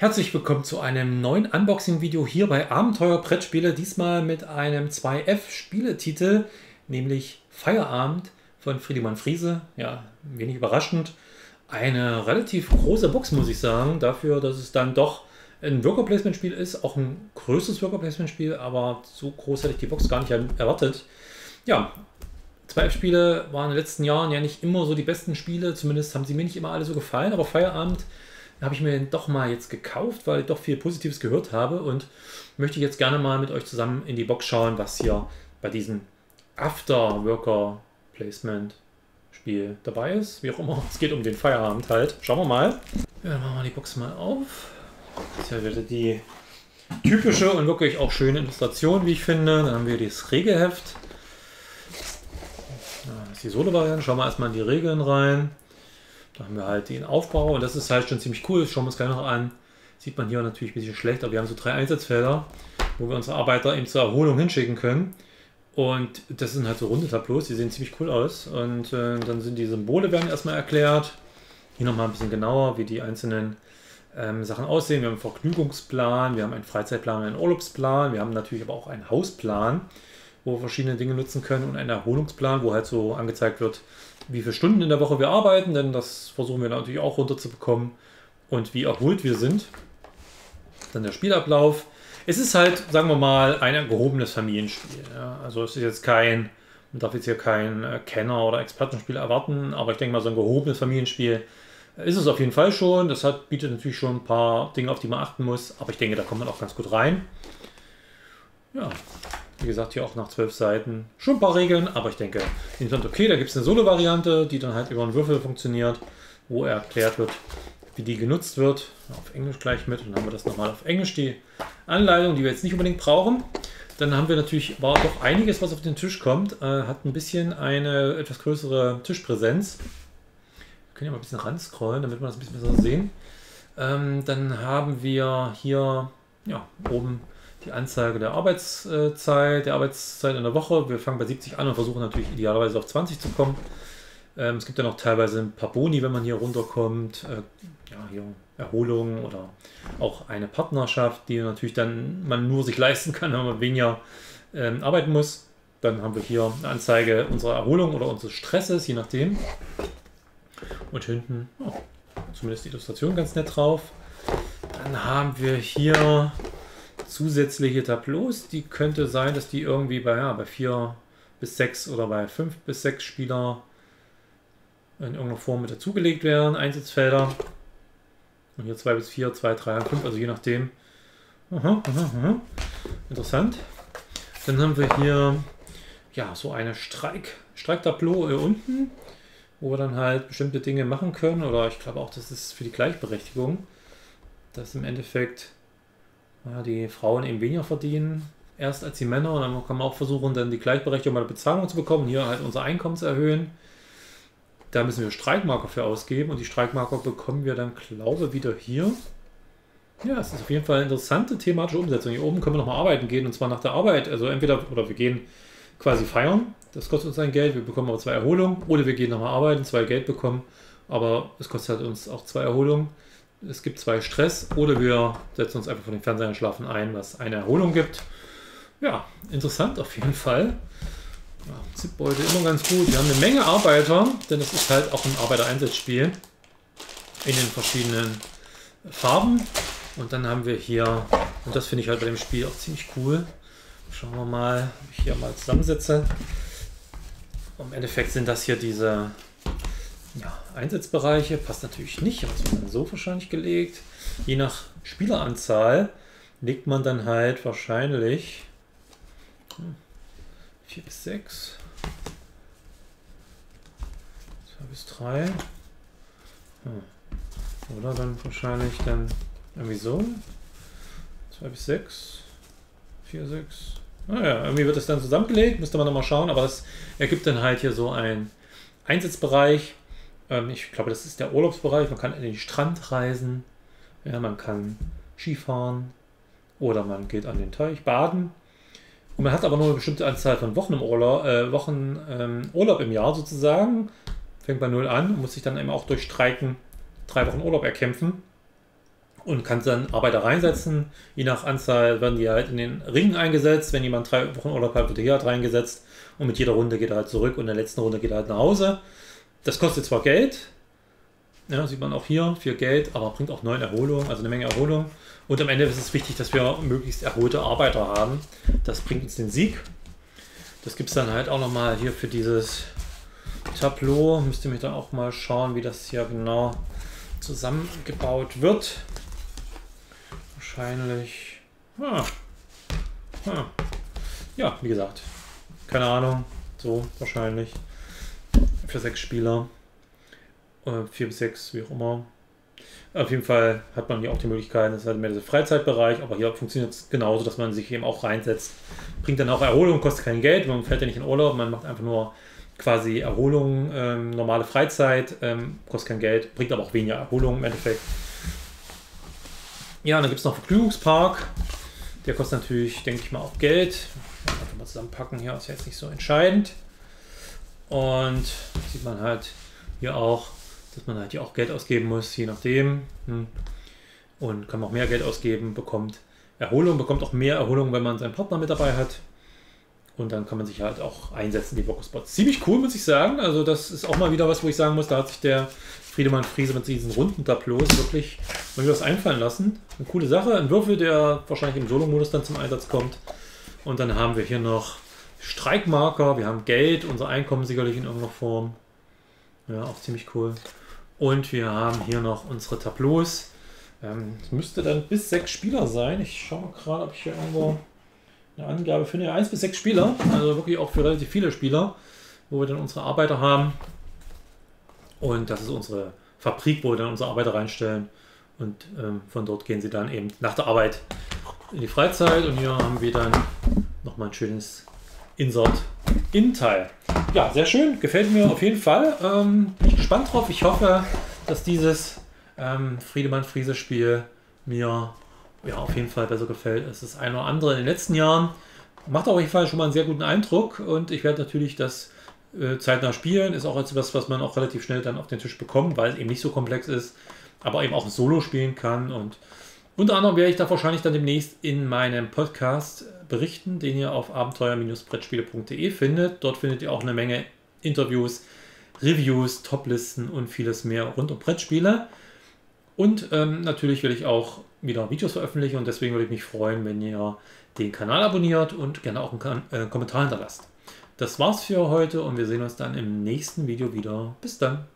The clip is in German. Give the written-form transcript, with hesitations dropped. Herzlich willkommen zu einem neuen Unboxing-Video hier bei Abenteuer Brettspiele, diesmal mit einem 2F-Spieletitel, nämlich Feierabend von Friedemann Friese. Ja, wenig überraschend. Eine relativ große Box, muss ich sagen, dafür, dass es dann doch ein Worker Placement-Spiel ist, auch ein größeres Worker Placement-Spiel, aber so groß hätte ich die Box gar nicht erwartet. Ja, 2F-Spiele waren in den letzten Jahren ja nicht immer so die besten Spiele, zumindest haben sie mir nicht immer alle so gefallen, aber Feierabend habe ich mir doch mal jetzt gekauft, weil ich doch viel Positives gehört habe und möchte jetzt gerne mal mit euch zusammen in die Box schauen, was hier bei diesem After-Worker-Placement-Spiel dabei ist. Wie auch immer, es geht um den Feierabend halt. Schauen wir mal. Ja, dann machen wir die Box mal auf. Das ist ja wieder die typische und wirklich auch schöne Illustration, wie ich finde. Dann haben wir das Regelheft. Das ist die Solo-Variante. Schauen wir erstmal in die Regeln rein. Da haben wir halt den Aufbau und das ist halt schon ziemlich cool. Schauen wir uns gleich noch an. Sieht man hier natürlich ein bisschen schlecht, aber wir haben so 3 Einsatzfelder, wo wir unsere Arbeiter eben zur Erholung hinschicken können. Und das sind halt so runde Tableaus, die sehen ziemlich cool aus. Und dann sind die Symbole werden erstmal erklärt. Hier nochmal ein bisschen genauer, wie die einzelnen Sachen aussehen. Wir haben einen Vergnügungsplan, wir haben einen Freizeitplan, einen Urlaubsplan. Wir haben natürlich aber auch einen Hausplan, wo wir verschiedene Dinge nutzen können und einen Erholungsplan, wo halt so angezeigt wird, wie viele Stunden in der Woche wir arbeiten, denn das versuchen wir natürlich auch runterzubekommen und wie erholt wir sind. Dann der Spielablauf. Es ist halt, sagen wir mal, ein gehobenes Familienspiel. Ja. Also es ist jetzt kein, man darf jetzt hier kein Kenner- oder Expertenspiel erwarten, aber ich denke mal, so ein gehobenes Familienspiel ist es auf jeden Fall schon. Das bietet natürlich schon ein paar Dinge, auf die man achten muss, aber ich denke, da kommt man auch ganz gut rein. Ja. Wie gesagt, hier auch nach 12 Seiten schon ein paar Regeln, aber ich denke, insgesamt okay. Da gibt es eine Solo-Variante, die dann halt über einen Würfel funktioniert, wo erklärt wird, wie die genutzt wird. Auf Englisch gleich mit, und dann haben wir das nochmal auf Englisch, die Anleitung, die wir jetzt nicht unbedingt brauchen. Dann haben wir natürlich, war doch einiges, was auf den Tisch kommt, hat ein bisschen eine etwas größere Tischpräsenz. Wir können ja mal ein bisschen ranscrollen, damit wir das ein bisschen besser sehen. Dann haben wir hier, ja, oben die Anzeige der Arbeitszeit in der Woche. Wir fangen bei 70 an und versuchen natürlich idealerweise auf 20 zu kommen. Es gibt ja noch teilweise ein paar Boni, wenn man hier runterkommt. Ja, hier Erholung oder auch eine Partnerschaft, die natürlich dann man nur sich leisten kann, wenn man weniger arbeiten muss. Dann haben wir hier eine Anzeige unserer Erholung oder unseres Stresses, je nachdem. Und hinten, oh, zumindest die Illustration ganz nett drauf. Dann haben wir hier zusätzliche Tableaus, die könnte sein, dass die irgendwie bei, ja, bei 4 bis 6 oder bei 5 bis 6 Spieler in irgendeiner Form mit dazugelegt werden, Einsatzfelder. Und hier 2 bis 4, 2, 3, 5, also je nachdem. Interessant. Dann haben wir hier, ja, so eine Streiktableau hier unten, wo wir dann halt bestimmte Dinge machen können, oder ich glaube auch, das ist für die Gleichberechtigung, dass im Endeffekt die Frauen eben weniger verdienen, erst als die Männer, und dann kann man auch versuchen, dann die Gleichberechtigung bei der Bezahlung zu bekommen, hier halt unser Einkommen zu erhöhen. Da müssen wir Streikmarker für ausgeben und die Streikmarker bekommen wir dann, glaube ich, wieder hier. Ja, es ist auf jeden Fall eine interessante thematische Umsetzung. Hier oben können wir nochmal arbeiten gehen, und zwar nach der Arbeit, also entweder, oder wir gehen quasi feiern, das kostet uns ein Geld, wir bekommen aber 2 Erholungen, oder wir gehen nochmal arbeiten, 2 Geld bekommen, aber es kostet halt uns auch 2 Erholungen. Es gibt 2 Stress, oder wir setzen uns einfach von den Fernsehern schlafen ein, was eine Erholung gibt. Ja, interessant auf jeden Fall. Ja, Zipbeutel immer ganz gut. Wir haben eine Menge Arbeiter, denn es ist halt auch ein Arbeitereinsatzspiel in den verschiedenen Farben. Und dann haben wir hier, und das finde ich halt bei dem Spiel auch ziemlich cool, schauen wir mal, ob ich hier mal zusammensetze. Im Endeffekt sind das hier diese, ja, Einsatzbereiche, passt natürlich nicht, aber es wird dann so wahrscheinlich gelegt. Je nach Spieleranzahl legt man dann halt wahrscheinlich 4 bis 6, 2 bis 3, oder dann wahrscheinlich dann irgendwie so, 2 bis 6, 4, 6, naja, irgendwie wird das dann zusammengelegt, müsste man nochmal schauen, aber es ergibt dann halt hier so einen Einsatzbereich. Ich glaube, das ist der Urlaubsbereich. Man kann in den Strand reisen, ja, man kann Skifahren oder man geht an den Teich baden. Und man hat aber nur eine bestimmte Anzahl von Wochen im Urlaub, Urlaub im Jahr sozusagen. Fängt bei 0 an und muss sich dann eben auch durch Streiken 3 Wochen Urlaub erkämpfen. und kannst dann Arbeiter reinsetzen. Je nach Anzahl werden die halt in den Ringen eingesetzt. Wenn jemand 3 Wochen Urlaub hat, wird er hier halt reingesetzt. Und mit jeder Runde geht er halt zurück und in der letzten Runde geht er halt nach Hause. Das kostet zwar Geld, ja, sieht man auch hier, viel Geld, aber bringt auch 9 Erholung, also eine Menge Erholung. Und am Ende ist es wichtig, dass wir möglichst erholte Arbeiter haben. Das bringt uns den Sieg. Das gibt es dann halt auch nochmal hier für dieses Tableau. Müsst ihr mich dann auch mal schauen, wie das hier genau zusammengebaut wird. Wahrscheinlich. Ja, wie gesagt, keine Ahnung, so wahrscheinlich für 6 Spieler, 4 bis 6, wie auch immer. Auf jeden Fall hat man hier auch die Möglichkeit, das ist halt mehr der Freizeitbereich, aber hier funktioniert es genauso, dass man sich eben auch reinsetzt. Bringt dann auch Erholung, kostet kein Geld, man fährt ja nicht in Urlaub, man macht einfach nur quasi Erholung, normale Freizeit, kostet kein Geld, bringt aber auch weniger Erholung im Endeffekt. Ja, und dann gibt es noch Vergnügungspark, der kostet natürlich, denke ich mal, auch Geld. Einfach mal zusammenpacken hier, ist ja jetzt nicht so entscheidend. Und sieht man halt hier auch, dass man halt hier auch Geld ausgeben muss, je nachdem. Und kann auch mehr Geld ausgeben, bekommt Erholung, bekommt auch mehr Erholung, wenn man seinen Partner mit dabei hat. Und dann kann man sich halt auch einsetzen, die Workerspots. Ziemlich cool, muss ich sagen. Also das ist auch mal wieder was, wo ich sagen muss, da hat sich der Friedemann Friese mit diesen runden Tableaus wirklich was einfallen lassen. Eine coole Sache, ein Würfel, der wahrscheinlich im Solo-Modus dann zum Einsatz kommt. Und dann haben wir hier noch Streikmarker, wir haben Geld, unser Einkommen sicherlich in irgendeiner Form. Ja, auch ziemlich cool. Und wir haben hier noch unsere Tableaus. Es müsste dann bis 6 Spieler sein. Ich schaue mal gerade, ob ich hier irgendwo eine Angabe finde. Ja, 1 bis 6 Spieler, also wirklich auch für relativ viele Spieler, wo wir dann unsere Arbeiter haben. Und das ist unsere Fabrik, wo wir dann unsere Arbeiter reinstellen. Und von dort gehen sie dann eben nach der Arbeit in die Freizeit. Und hier haben wir dann nochmal ein schönes Insert in Teil. Ja, sehr schön, gefällt mir auf jeden Fall. Bin ich gespannt drauf. Ich hoffe, dass dieses Friedemann-Friese-Spiel mir ja auf jeden Fall besser gefällt. Es ist ein oder andere in den letzten Jahren. Macht auf jeden Fall schon mal einen sehr guten Eindruck und ich werde natürlich das zeitnah spielen. Ist auch etwas, was man auch relativ schnell dann auf den Tisch bekommt, weil es eben nicht so komplex ist, aber eben auch Solo spielen kann. Und unter anderem werde ich da wahrscheinlich dann demnächst in meinem Podcast berichten, den ihr auf abenteuer-brettspiele.de findet. Dort findet ihr auch eine Menge Interviews, Reviews, Toplisten und vieles mehr rund um Brettspiele. Und natürlich will ich auch wieder Videos veröffentlichen und deswegen würde ich mich freuen, wenn ihr den Kanal abonniert und gerne auch einen Kommentar hinterlasst. Das war's für heute und wir sehen uns dann im nächsten Video wieder. Bis dann!